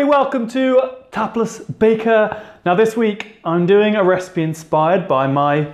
everybody, welcome to Topless Baker. Now this week I'm doing a recipe inspired by my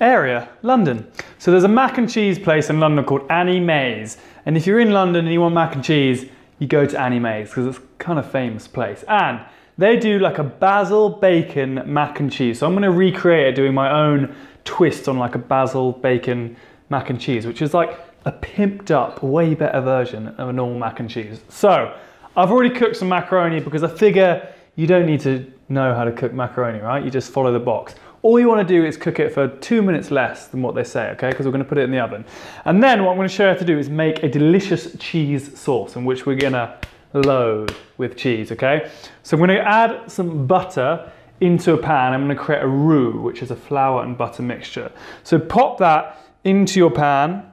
area, London. So there's a mac and cheese place in London called Annie Mae's, and if you're in London and you want mac and cheese, you go to Annie Mae's because it's kind of a famous place, and they do like a basil bacon mac and cheese. So I'm going to recreate it doing my own twist on like a basil bacon mac and cheese, which is like a pimped up, way better version of a normal mac and cheese. So I've already cooked some macaroni because I figure you don't need to know how to cook macaroni, right? You just follow the box. All you want to do is cook it for 2 minutes less than what they say, okay? Because we're going to put it in the oven. And then what I'm going to show you how to do is make a delicious cheese sauce in which we're going to load with cheese, okay? So I'm going to add some butter into a pan. I'm going to create a roux, which is a flour and butter mixture. So pop that into your pan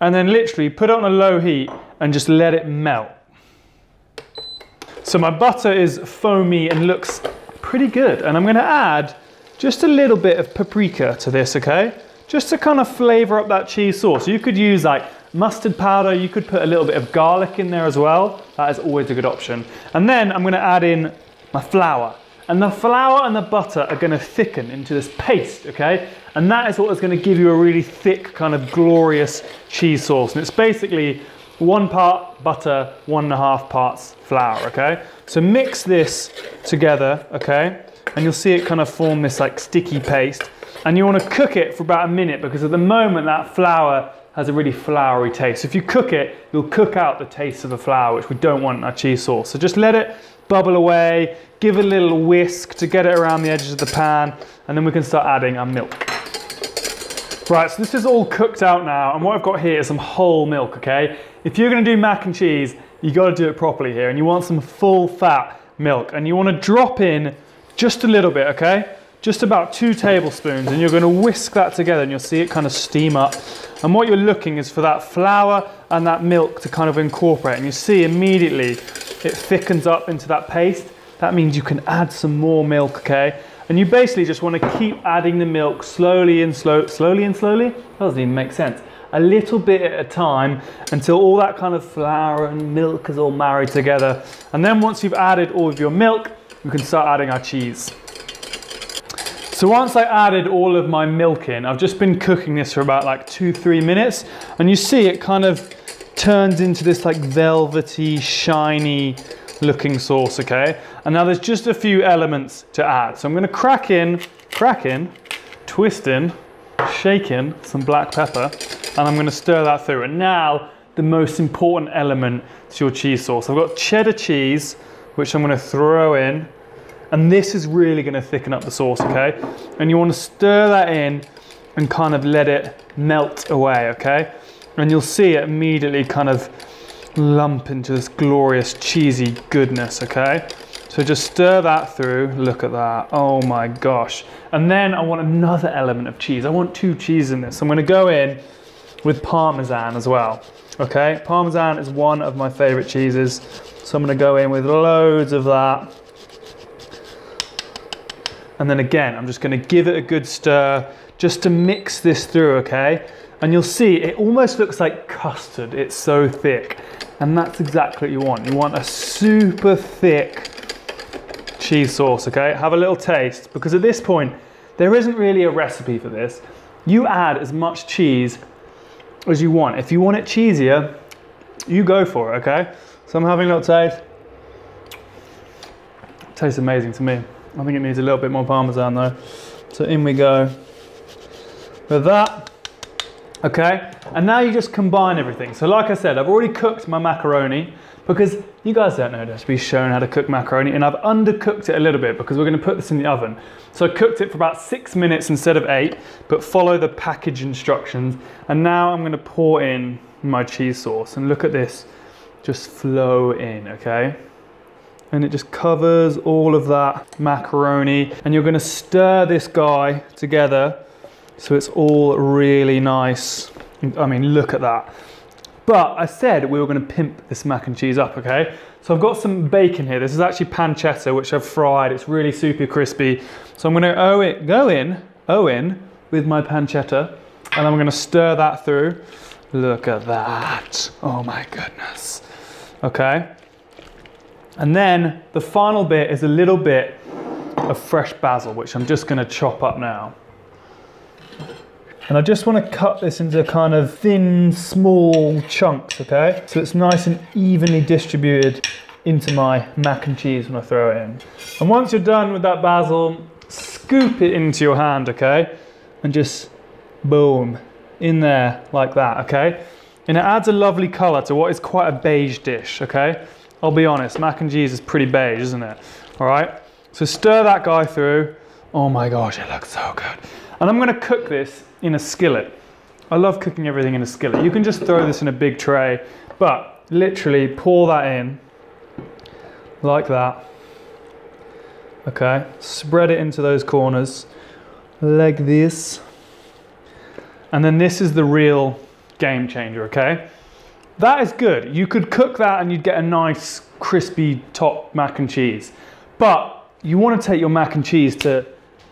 and then literally put it on a low heat and just let it melt. So my butter is foamy and looks pretty good. And I'm gonna add just a little bit of paprika to this, okay? Just to kind of flavor up that cheese sauce. You could use like mustard powder, you could put a little bit of garlic in there as well. That is always a good option. And then I'm gonna add in my flour. And the flour and the butter are gonna thicken into this paste, okay? And that is what is gonna give you a really thick kind of glorious cheese sauce. And it's basically 1 part butter, 1.5 parts flour, okay? So mix this together, okay? And you'll see it kind of form this like sticky paste. And you wanna cook it for about a minute because at the moment that flour has a really floury taste. So if you cook it, you'll cook out the taste of the flour, which we don't want in our cheese sauce. So just let it bubble away, give it a little whisk to get it around the edges of the pan, and then we can start adding our milk. Right, so this is all cooked out now, and what I've got here is some whole milk, okay? If you're gonna do mac and cheese, you gotta do it properly here, and you want some full fat milk, and you wanna drop in just a little bit, okay? Just about 2 tablespoons, and you're gonna whisk that together, and you'll see it kind of steam up. And what you're looking is for that flour and that milk to kind of incorporate, and you see immediately it thickens up into that paste. That means you can add some more milk, okay? And you basically just want to keep adding the milk slowly. That doesn't even make sense. A little bit at a time until all that kind of flour and milk is all married together. And then once you've added all of your milk, we can start adding our cheese. So once I added all of my milk in, I've just been cooking this for about like 2-3 minutes. And you see it kind of turns into this like velvety, shiny looking sauce, okay? And now there's just a few elements to add. So I'm gonna crack in, twist in, shake in some black pepper, and I'm gonna stir that through. And now, the most important element to your cheese sauce. I've got cheddar cheese, which I'm gonna throw in, and this is really gonna thicken up the sauce, okay? And you wanna stir that in and kind of let it melt away, okay? And you'll see it immediately kind of lump into this glorious cheesy goodness, okay? So just stir that through, look at that, oh my gosh. And then I want another element of cheese. I want 2 cheeses in this. I'm gonna go in with Parmesan as well, okay? Parmesan is one of my favorite cheeses. So I'm gonna go in with loads of that. And then again, I'm just gonna give it a good stir just to mix this through, okay? And you'll see it almost looks like custard. It's so thick. And that's exactly what you want. You want a super thick cheese sauce, okay? Have a little taste, because at this point, there isn't really a recipe for this. You add as much cheese as you want. If you want it cheesier, you go for it, okay? So I'm having a little taste. It tastes amazing to me. I think it needs a little bit more Parmesan though. So in we go with that. Okay, and now you just combine everything. So like I said, I've already cooked my macaroni because you guys don't know to be shown how to cook macaroni, and I've undercooked it a little bit because we're gonna put this in the oven. So I cooked it for about 6 minutes instead of 8, but follow the package instructions. And now I'm gonna pour in my cheese sauce, and look at this, just flow in, okay? And it just covers all of that macaroni, and you're gonna stir this guy together so it's all really nice. I mean, look at that. But I said we were gonna pimp this mac and cheese up, okay? So I've got some bacon here. This is actually pancetta, which I've fried. It's really super crispy. So I'm gonna go in with my pancetta, and I'm gonna stir that through. Look at that. Oh my goodness. Okay. And then the final bit is a little bit of fresh basil, which I'm just gonna chop up now. And I just wanna cut this into kind of thin, small chunks, okay? So it's nice and evenly distributed into my mac and cheese when I throw it in. And once you're done with that basil, scoop it into your hand, okay? And just boom, in there like that, okay? And it adds a lovely color to what is quite a beige dish, okay? I'll be honest, mac and cheese is pretty beige, isn't it? All right, so stir that guy through. Oh my gosh, it looks so good. And I'm gonna cook this in a skillet. I love cooking everything in a skillet. You can just throw this in a big tray, but literally pour that in like that, okay? Spread it into those corners like this. And then this is the real game changer, okay? That is good. You could cook that and you'd get a nice crispy top mac and cheese. But you want to take your mac and cheese to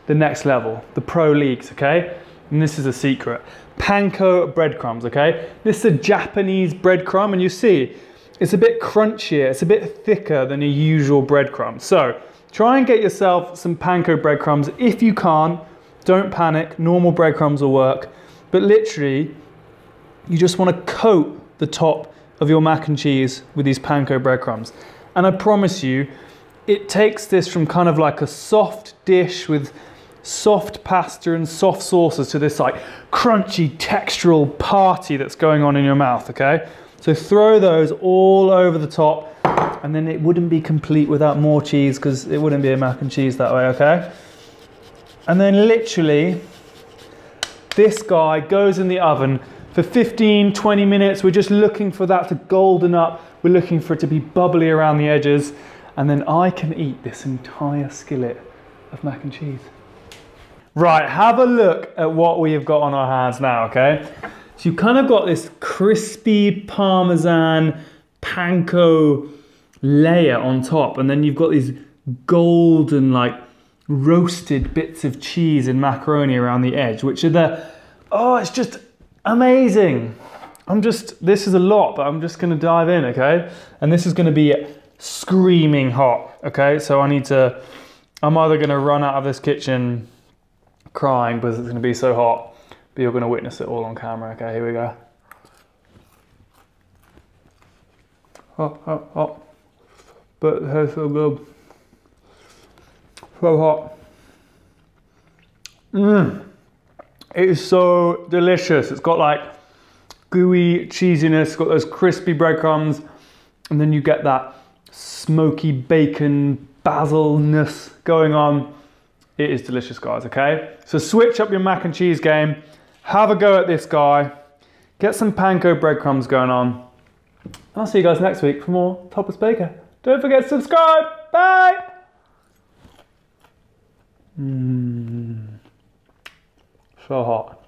the next level, the pro leagues, okay? And this is a secret. Panko breadcrumbs, okay? This is a Japanese breadcrumb, and you see it's a bit crunchier, it's a bit thicker than a usual breadcrumb. So try and get yourself some panko breadcrumbs. If you can't, don't panic, normal breadcrumbs will work. But literally, you just want to coat the top of your mac and cheese with these panko breadcrumbs. And I promise you, it takes this from kind of like a soft dish with soft pasta and soft sauces to this like crunchy textural party that's going on in your mouth, okay? So throw those all over the top, and then it wouldn't be complete without more cheese, because it wouldn't be a mac and cheese that way, okay? And then literally, this guy goes in the oven for 15, 20 minutes. We're just looking for that to golden up. We're looking for it to be bubbly around the edges. And then I can eat this entire skillet of mac and cheese. Right, have a look at what we have got on our hands now, okay? So you've kind of got this crispy Parmesan panko layer on top. And then you've got these golden, like, roasted bits of cheese and macaroni around the edge, which are the, oh, it's just amazing. This is a lot, but I'm just gonna dive in, okay? And this is gonna be screaming hot, okay? So I'm either gonna run out of this kitchen crying because it's gonna be so hot, but you're gonna witness it all on camera, okay? Here we go. Hot, hot, hot. But it tastes so good. So hot. It is so delicious. It's got like gooey cheesiness, it's got those crispy breadcrumbs, and then you get that smoky bacon basilness going on. It is delicious, guys, okay? So switch up your mac and cheese game, have a go at this guy, get some panko breadcrumbs going on, and I'll see you guys next week for more Topless Baker. Don't forget to subscribe, bye! So hot.